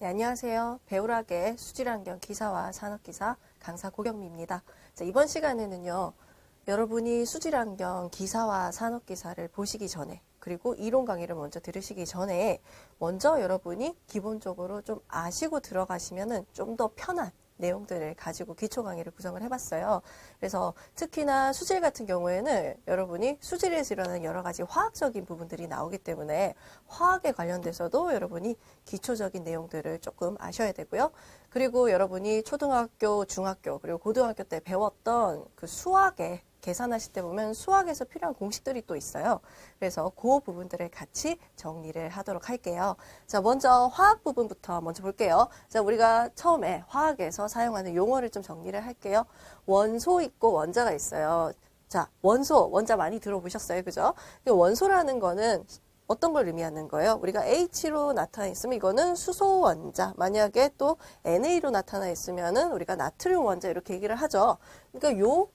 네, 안녕하세요. 배우락의 수질환경 기사와 산업기사 강사 고경미입니다. 자, 이번 시간에는요, 여러분이 수질환경 기사와 산업기사를 보시기 전에, 그리고 이론 강의를 먼저 들으시기 전에 먼저 여러분이 기본적으로 좀 아시고 들어가시면 좀 더 편한 내용들을 가지고 기초 강의를 구성을 해봤어요. 그래서 특히나 수질 같은 경우에는 여러분이 수질에서 일어나는 여러 가지 화학적인 부분들이 나오기 때문에 화학에 관련돼서도 여러분이 기초적인 내용들을 조금 아셔야 되고요. 그리고 여러분이 초등학교, 중학교, 그리고 고등학교 때 배웠던 그 수학에 계산하실 때 보면 수학에서 필요한 공식들이 또 있어요. 그래서 그 부분들을 같이 정리를 하도록 할게요. 자, 먼저 화학 부분부터 먼저 볼게요. 자, 우리가 처음에 화학에서 사용하는 용어를 좀 정리를 할게요. 원소 있고 원자가 있어요. 자, 원소, 원자 많이 들어보셨어요. 그죠? 원소라는 거는 어떤 걸 의미하는 거예요? 우리가 H로 나타나 있으면 이거는 수소 원자, 만약에 또 NA로 나타나 있으면은 우리가 나트륨 원자 이렇게 얘기를 하죠. 그러니까 요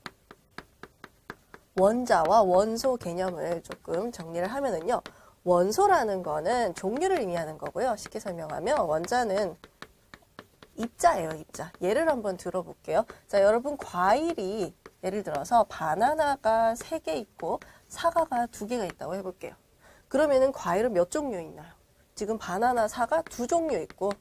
원자와 원소 개념을 조금 정리를 하면은요, 원소라는 거는 종류를 의미하는 거고요. 쉽게 설명하면 원자는 입자예요, 입자. 예를 한번 들어볼게요. 자, 여러분 과일이 예를 들어서 바나나가 3개 있고 사과가 2개가 있다고 해볼게요. 그러면은 과일은 몇 종류 있나요? 지금 바나나, 사과 2종류 있고,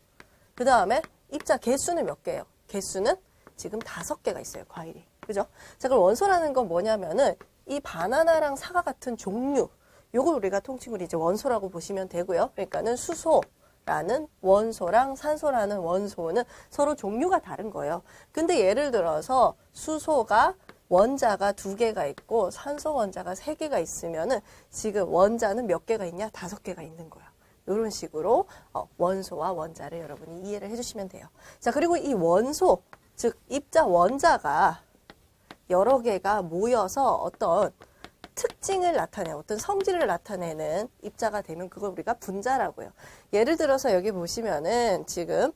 그 다음에 입자 개수는 몇 개예요? 개수는 지금 5개가 있어요, 과일이. 그죠? 자, 그럼 원소라는 건 뭐냐면은 이 바나나랑 사과 같은 종류, 요걸 우리가 통칭으로 이제 원소라고 보시면 되고요. 그러니까는 수소라는 원소랑 산소라는 원소는 서로 종류가 다른 거예요. 근데 예를 들어서 수소가 원자가 2개가 있고 산소 원자가 3개가 있으면은 지금 원자는 몇 개가 있냐? 5개가 있는 거예요. 이런 식으로 원소와 원자를 여러분이 이해를 해주시면 돼요. 자, 그리고 이 원소, 즉 입자 원자가 여러 개가 모여서 어떤 특징을 나타내요. 어떤 성질을 나타내는 입자가 되면 그걸 우리가 분자라고 해요. 예를 들어서 여기 보시면은 지금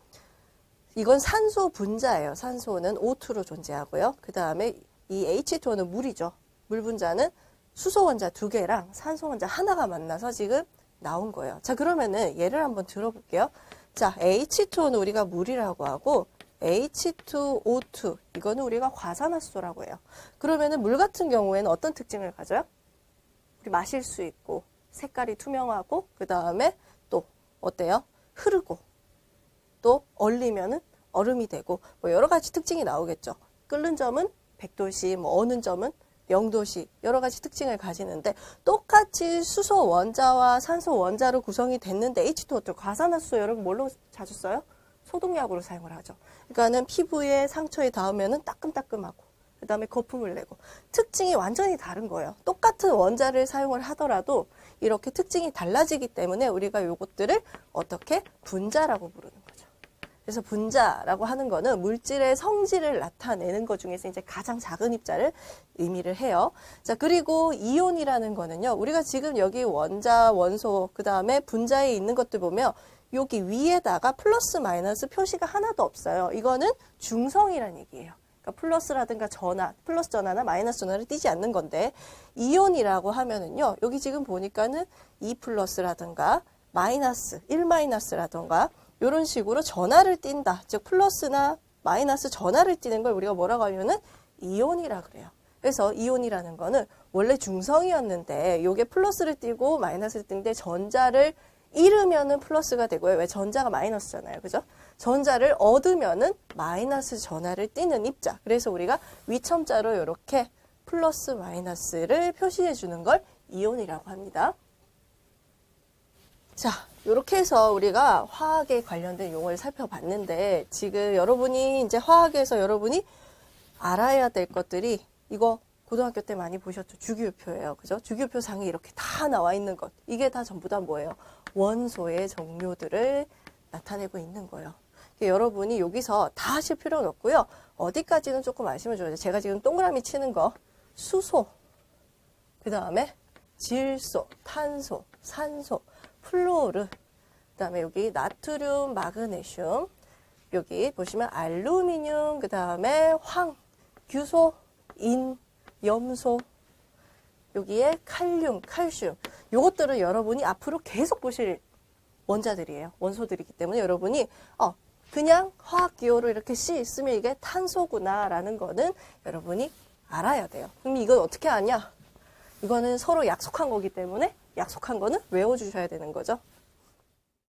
이건 산소 분자예요. 산소는 O2로 존재하고요. 그 다음에 이 H2O는 물이죠. 물 분자는 수소 원자 2개랑 산소 원자 1가 만나서 지금 나온 거예요. 자, 그러면은 예를 한번 들어볼게요. 자, H2O는 우리가 물이라고 하고 H2O2, 이거는 우리가 과산화수소라고 해요. 그러면은 물 같은 경우에는 어떤 특징을 가져요? 우리 마실 수 있고, 색깔이 투명하고, 그 다음에 또 어때요? 흐르고, 또 얼리면은 얼음이 되고, 뭐 여러 가지 특징이 나오겠죠. 끓는 점은 100도씨, 뭐 어는 점은 0도씨, 여러 가지 특징을 가지는데, 똑같이 수소 원자와 산소 원자로 구성이 됐는데 H2O2, 과산화수소 여러분 뭘로 자주 써요? 소독약으로 사용을 하죠. 그러니까는 피부에 상처에 닿으면은 따끔따끔하고, 그 다음에 거품을 내고, 특징이 완전히 다른 거예요. 똑같은 원자를 사용을 하더라도 이렇게 특징이 달라지기 때문에 우리가 요것들을 어떻게 분자라고 부르는 거죠. 그래서 분자라고 하는 거는 물질의 성질을 나타내는 것 중에서 이제 가장 작은 입자를 의미를 해요. 자, 그리고 이온이라는 거는요, 우리가 지금 여기 원자, 원소, 그 다음에 분자에 있는 것들 보면 여기 위에다가 플러스 마이너스 표시가 하나도 없어요. 이거는 중성이란 얘기예요. 그러니까 플러스라든가 전화, 플러스 전화나 마이너스 전화를 띄지 않는 건데, 이온이라고 하면은요, 여기 지금 보니까는 2 플러스라든가 마이너스, 1 마이너스라든가 이런 식으로 전화를 띈다. 즉 플러스나 마이너스 전화를 띄는 걸 우리가 뭐라고 하면은 이온이라 그래요. 그래서 이온이라는 거는 원래 중성이었는데 요게 플러스를 띄고 마이너스를 띄는데 전자를 잃으면은 플러스가 되고요. 왜? 전자가 마이너스잖아요. 그죠? 전자를 얻으면은 마이너스 전화를 띄는 입자. 그래서 우리가 위첨자로 이렇게 플러스 마이너스를 표시해 주는 걸 이온이라고 합니다. 자, 이렇게 해서 우리가 화학에 관련된 용어를 살펴봤는데, 지금 여러분이 이제 화학에서 여러분이 알아야 될 것들이, 이거 고등학교 때 많이 보셨죠? 주기율표예요. 그죠? 주기율표 상에 이렇게 다 나와 있는 것. 이게 다 전부 다 뭐예요? 원소의 종류들을 나타내고 있는 거예요. 여러분이 여기서 다 하실 필요는 없고요. 어디까지는 조금 아시면 좋아요. 제가 지금 동그라미 치는 거, 수소, 그 다음에 질소, 탄소, 산소, 플로르, 그 다음에 여기 나트륨, 마그네슘, 여기 보시면 알루미늄, 그 다음에 황, 규소, 인, 염소, 여기에 칼륨, 칼슘, 요것들은 여러분이 앞으로 계속 보실 원자들이에요. 원소들이기 때문에 여러분이 그냥 화학기호로 이렇게 C 쓰면 이게 탄소구나라는 거는 여러분이 알아야 돼요. 그럼 이건 어떻게 아냐? 이거는 서로 약속한 거기 때문에 약속한 거는 외워주셔야 되는 거죠.